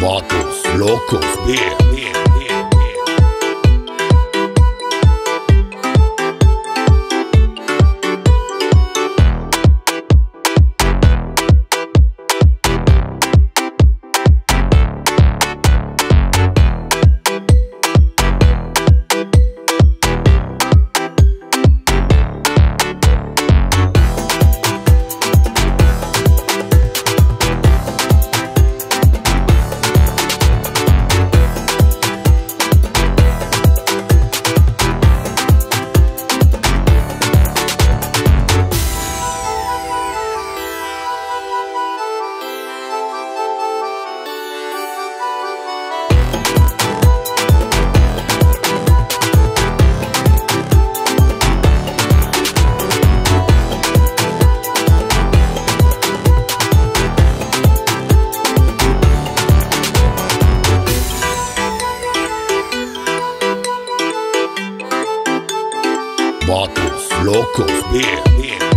Vatos Locos, Vatos Locos,